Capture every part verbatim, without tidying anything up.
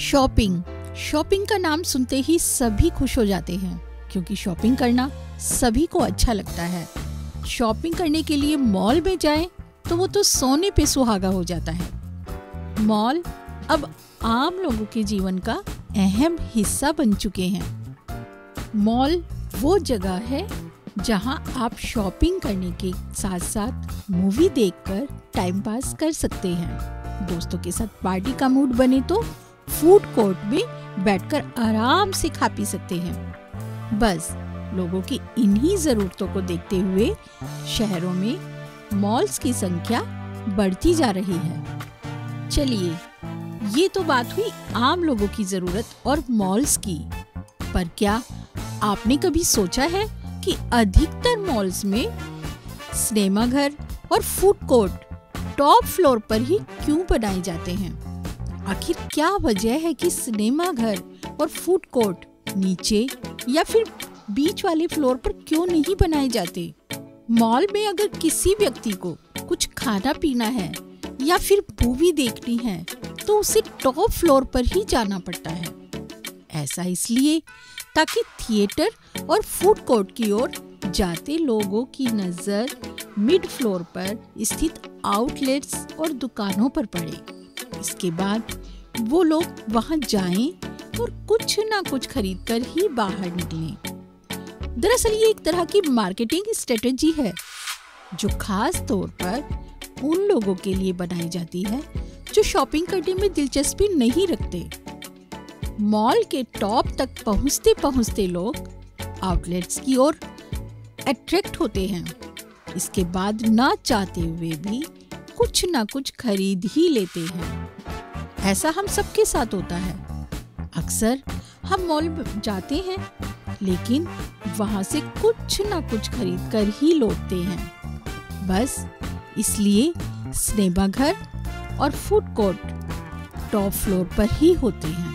Shopping. Shopping का नाम सुनते ही सभी खुश हो जाते हैं क्योंकि शॉपिंग करना सभी को अच्छा लगता है। शॉपिंग करने के लिए मॉल में जाएं तो वो तो सोने पे सुहागा हो जाता है। मॉल अब आम लोगों के जीवन का अहम हिस्सा बन चुके हैं। मॉल वो जगह है जहां आप शॉपिंग करने के साथ साथ मूवी देखकर टाइम पास कर सकते हैं। दोस्तों के साथ पार्टी का मूड बने तो फूड कोर्ट में बैठकर आराम से खा पी सकते हैं। बस लोगों की इन्हीं जरूरतों को देखते हुए शहरों में मॉल्स की संख्या बढ़ती जा रही है। चलिए, ये तो बात हुई आम लोगों की जरूरत और मॉल्स की, पर क्या आपने कभी सोचा है कि अधिकतर मॉल्स में सिनेमाघर और फूड कोर्ट टॉप फ्लोर पर ही क्यों बनाए जाते हैं? आखिर क्या वजह है कि सिनेमाघर और फूड कोर्ट नीचे या फिर बीच वाले फ्लोर पर क्यों नहीं बनाए जाते? मॉल में अगर किसी व्यक्ति को कुछ खाना पीना है या फिर मूवी देखनी है तो उसे टॉप फ्लोर पर ही जाना पड़ता है। ऐसा इसलिए ताकि थिएटर और फूड कोर्ट की ओर जाते लोगों की नज़र मिड फ्लोर पर स्थित आउटलेट्स और दुकानों पर पड़े। इसके बाद वो लोग वहां जाएं और कुछ ना कुछ खरीदकर ही बाहर निकलें। दरअसल ये एक तरह की मार्केटिंग स्ट्रेटेजी है जो खास तौर पर उन लोगों के लिए बनाई जाती है जो शॉपिंग करने में दिलचस्पी नहीं रखते। मॉल के टॉप तक पहुंचते पहुंचते लोग आउटलेट्स की ओर अट्रैक्ट होते हैं। इसके बाद ना चाहते हुए भी कुछ ना कुछ खरीद ही लेते हैं। ऐसा हम सबके साथ होता है। अक्सर हम मॉल जाते हैं लेकिन वहां से कुछ ना कुछ खरीद कर ही लौटते हैं। बस इसलिए सिनेमाघर और फूड कोर्ट टॉप फ्लोर पर ही होते हैं।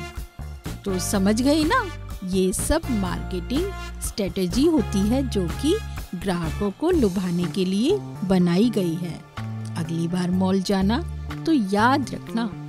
तो समझ गए ना, ये सब मार्केटिंग स्ट्रेटेजी होती है जो कि ग्राहकों को लुभाने के लिए बनाई गई है। अगली बार मॉल जाना तो याद रखना